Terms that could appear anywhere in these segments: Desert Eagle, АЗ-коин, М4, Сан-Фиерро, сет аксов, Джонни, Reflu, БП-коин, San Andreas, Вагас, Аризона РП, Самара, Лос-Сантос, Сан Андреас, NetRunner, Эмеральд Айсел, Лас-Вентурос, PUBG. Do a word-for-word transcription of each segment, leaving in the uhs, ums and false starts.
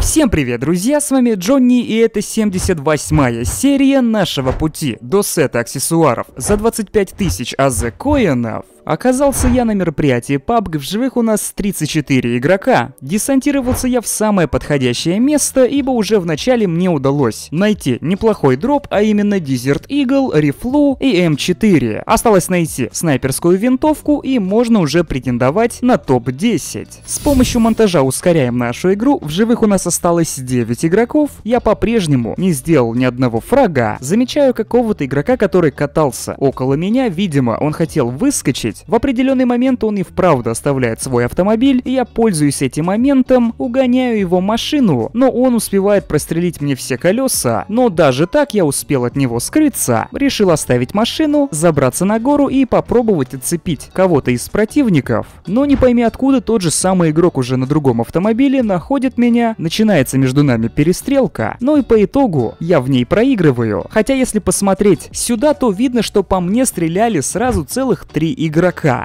Всем привет, друзья, с вами Джонни, и это семьдесят восьмая серия нашего пути до сета аксессуаров за двадцать пять тысяч АЗ-коинов. Оказался я на мероприятии пабг, в живых у нас тридцать четыре игрока. Десантировался я в самое подходящее место, ибо уже в начале мне удалось найти неплохой дроп, а именно Desert Eagle, Reflu и эм четыре. Осталось найти снайперскую винтовку, и можно уже претендовать на топ десять. С помощью монтажа ускоряем нашу игру, в живых у нас осталось девять игроков. Я по-прежнему не сделал ни одного фрага. Замечаю какого-то игрока, который катался около меня, видимо, он хотел выскочить. В определенный момент он и вправду оставляет свой автомобиль, и я пользуюсь этим моментом, угоняю его машину, но он успевает прострелить мне все колеса, но даже так я успел от него скрыться. Решил оставить машину, забраться на гору и попробовать отцепить кого-то из противников, но не пойми откуда тот же самый игрок уже на другом автомобиле находит меня, начинается между нами перестрелка, но и по итогу я в ней проигрываю, хотя если посмотреть сюда, то видно, что по мне стреляли сразу целых три игрока.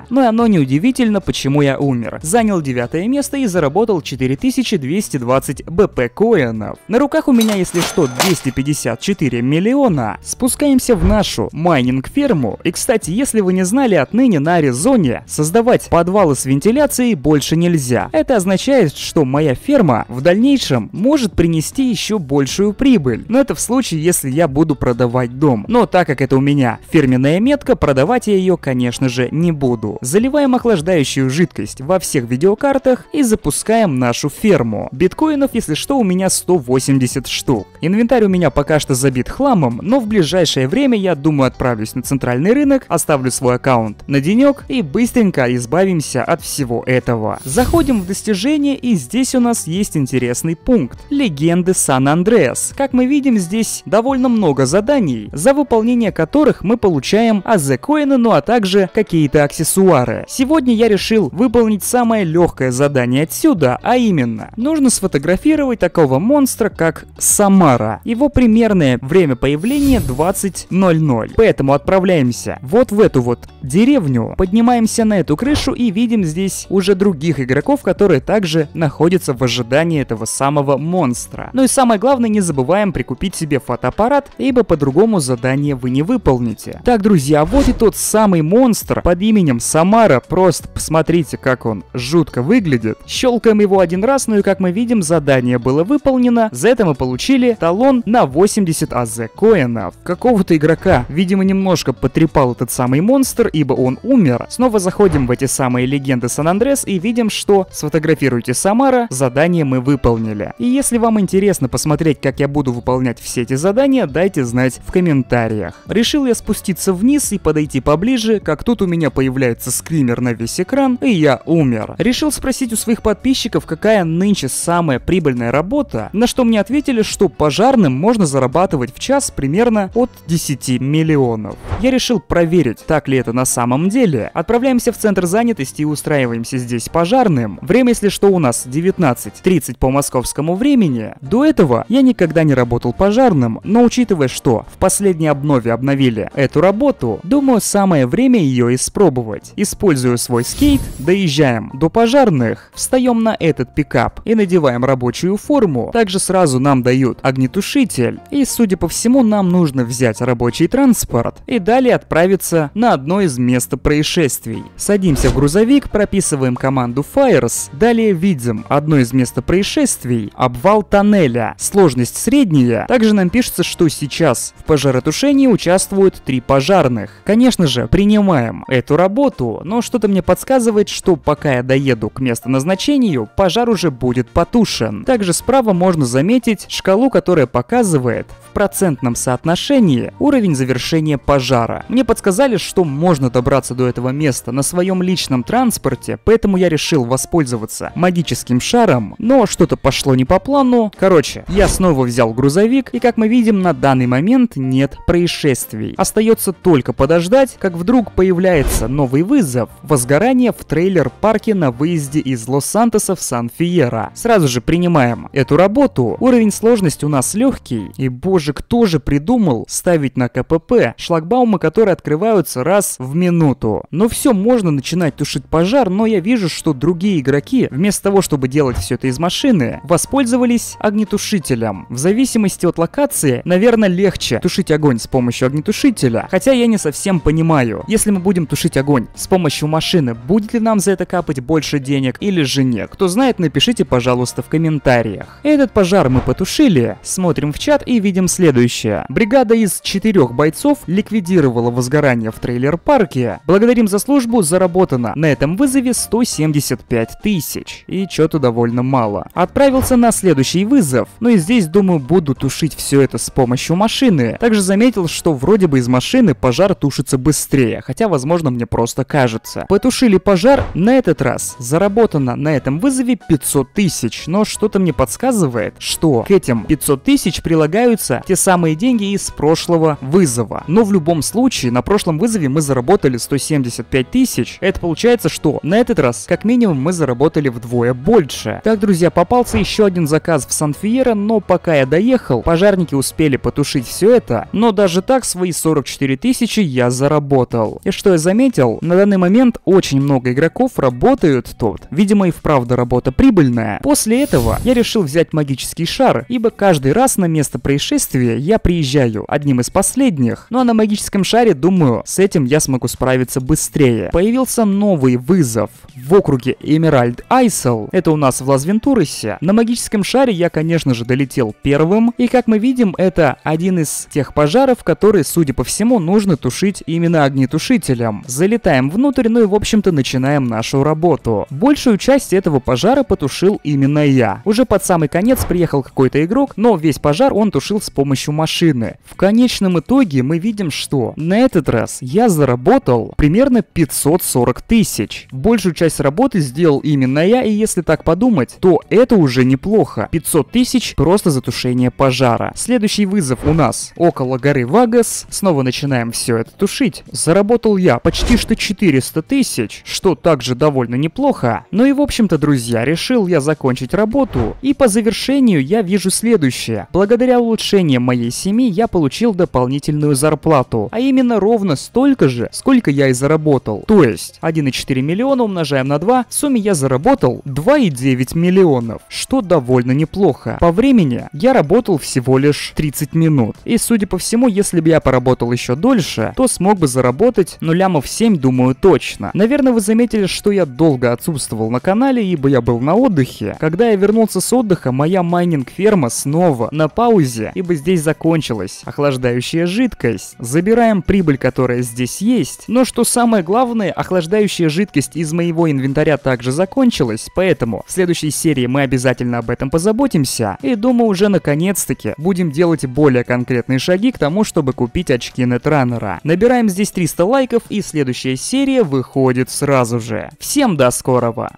Но и оно неудивительно, почему я умер. Занял девятое место и заработал четыре тысячи двести двадцать БП-коинов. На руках у меня, если что, двести пятьдесят четыре миллиона. Спускаемся в нашу майнинг-ферму. И, кстати, если вы не знали, отныне на Аризоне создавать подвалы с вентиляцией больше нельзя. Это означает, что моя ферма в дальнейшем может принести еще большую прибыль. Но это в случае, если я буду продавать дом. Но так как это у меня фирменная метка, продавать я ее, конечно же, не буду. Заливаем охлаждающую жидкость во всех видеокартах и запускаем нашу ферму. Биткоинов, если что, у меня сто восемьдесят штук. Инвентарь у меня пока что забит хламом, но в ближайшее время я думаю отправлюсь на центральный рынок, оставлю свой аккаунт на денек и быстренько избавимся от всего этого. Заходим в достижения, и здесь у нас есть интересный пункт. Легенды Сан Андреас. Как мы видим, здесь довольно много заданий, за выполнение которых мы получаем АЗ-коины, ну а также какие-то аксессуары. Сегодня я решил выполнить самое легкое задание отсюда, а именно, нужно сфотографировать такого монстра, как Самара. Его примерное время появления двадцать ноль ноль. Поэтому отправляемся вот в эту вот деревню, поднимаемся на эту крышу и видим здесь уже других игроков, которые также находятся в ожидании этого самого монстра. Ну и самое главное, не забываем прикупить себе фотоаппарат, ибо по-другому задание вы не выполните. Так, друзья, вот и тот самый монстр под именем Самара, просто посмотрите, как он жутко выглядит. Щелкаем его один раз, ну и как мы видим, задание было выполнено. За это мы получили талон на восемьдесят АЗ-коинов. Какого-то игрока, видимо, немножко потрепал этот самый монстр, ибо он умер. Снова заходим в эти самые легенды Сан-Андрес и видим, что сфотографируйте Самара, задание мы выполнили. И если вам интересно посмотреть, как я буду выполнять все эти задания, дайте знать в комментариях. Решил я спуститься вниз и подойти поближе, как тут у меня У меня появляется скример на весь экран, и я умер. Решил спросить у своих подписчиков, какая нынче самая прибыльная работа, на что мне ответили, что пожарным можно зарабатывать в час примерно от десяти миллионов. Я решил проверить, так ли это на самом деле. Отправляемся в центр занятости и устраиваемся здесь пожарным. Время, если что, у нас девятнадцать тридцать по московскому времени. До этого я никогда не работал пожарным, но учитывая, что в последней обнове обновили эту работу, думаю, самое время ее использовать. Спробовать. Использую свой скейт, доезжаем до пожарных, встаем на этот пикап и надеваем рабочую форму. Также сразу нам дают огнетушитель, и, судя по всему, нам нужно взять рабочий транспорт и далее отправиться на одно из мест происшествий. Садимся в грузовик, прописываем команду Fires, далее видим одно из мест происшествий, обвал тоннеля, сложность средняя. Также нам пишется, что сейчас в пожаротушении участвуют три пожарных. Конечно же, принимаем эту работу, но что-то мне подсказывает, что пока я доеду к месту назначения, пожар уже будет потушен. Также справа можно заметить шкалу, которая показывает в процентном соотношении уровень завершения пожара. Мне подсказали, что можно добраться до этого места на своем личном транспорте, поэтому я решил воспользоваться магическим шаром, но что-то пошло не по плану. Короче, я снова взял грузовик, и как мы видим, на данный момент нет происшествий. Остается только подождать, как вдруг появляется появится новый вызов – возгорание в трейлер-парке на выезде из Лос-Сантоса в Сан-Фиерро. Сразу же принимаем эту работу. Уровень сложности у нас легкий. И боже, кто же придумал ставить на КПП шлагбаумы, которые открываются раз в минуту. Ну все, можно начинать тушить пожар, но я вижу, что другие игроки, вместо того, чтобы делать все это из машины, воспользовались огнетушителем. В зависимости от локации, наверное, легче тушить огонь с помощью огнетушителя. Хотя я не совсем понимаю, если мы будем тушить огонь с помощью машины, будет ли нам за это капать больше денег или же нет. Кто знает, напишите, пожалуйста, в комментариях. Этот пожар мы потушили, смотрим в чат и видим следующее. Бригада из четырех бойцов ликвидировала возгорание в трейлер-парке. Благодарим за службу, заработано на этом вызове сто семьдесят пять тысяч. И чё-то довольно мало. Отправился на следующий вызов, но и здесь, думаю, буду тушить все это с помощью машины. Также заметил, что вроде бы из машины пожар тушится быстрее, хотя, возможно, мне просто кажется. Потушили пожар на этот раз. Заработано на этом вызове пятьсот тысяч, но что-то мне подсказывает, что к этим пятьсот тысяч прилагаются те самые деньги из прошлого вызова. Но в любом случае, на прошлом вызове мы заработали сто семьдесят пять тысяч. Это получается, что на этот раз, как минимум, мы заработали вдвое больше. Так, друзья, попался еще один заказ в Сан-Фиерро, но пока я доехал, пожарники успели потушить все это, но даже так свои сорок четыре тысячи я заработал. И что я заметил, на данный момент очень много игроков работают тут. Видимо, и вправду работа прибыльная. После этого я решил взять магический шар, ибо каждый раз на место происшествия я приезжаю одним из последних. Ну а на магическом шаре, думаю, с этим я смогу справиться быстрее. Появился новый вызов в округе Эмеральд Айсел. Это у нас в Лас-Вентуросе. На магическом шаре я, конечно же, долетел первым. И как мы видим, это один из тех пожаров, которые, судя по всему, нужно тушить именно огнетушителем. Залетаем внутрь, ну и, в общем-то, начинаем нашу работу. Большую часть этого пожара потушил именно я. Уже под самый конец приехал какой-то игрок, но весь пожар он тушил с помощью машины. В конечном итоге мы видим, что на этот раз я заработал примерно пятьсот сорок тысяч. Большую часть работы сделал именно я, и если так подумать, то это уже неплохо. пятьсот тысяч просто за тушение пожара. Следующий вызов у нас около горы Вагас. Снова начинаем все это тушить. Заработал я почти что четыреста тысяч, что также довольно неплохо. Ну и, в общем-то, друзья, решил я закончить работу. И по завершению я вижу следующее. Благодаря улучшениям моей семьи я получил дополнительную зарплату, а именно ровно столько же, сколько я и заработал. То есть один и четыре миллиона умножаем на два, в сумме я заработал два и девять миллионов, что довольно неплохо. По времени я работал всего лишь тридцать минут. И, судя по всему, если бы я поработал еще дольше, то смог бы заработать ну лямов семь, думаю, точно. Наверное, вы заметили, что я долго отсутствовал на канале, ибо я был на отдыхе. Когда я вернулся с отдыха, моя майнинг-ферма снова на паузе, ибо здесь закончилась охлаждающая жидкость. Забираем прибыль, которая здесь есть. Но что самое главное, охлаждающая жидкость из моего инвентаря также закончилась, поэтому в следующей серии мы обязательно об этом позаботимся. И думаю, уже наконец-таки будем делать более конкретные шаги к тому, чтобы купить очки NetRunner. Набираем здесь триста лайков, и следующая серия выходит сразу же. Всем до скорого!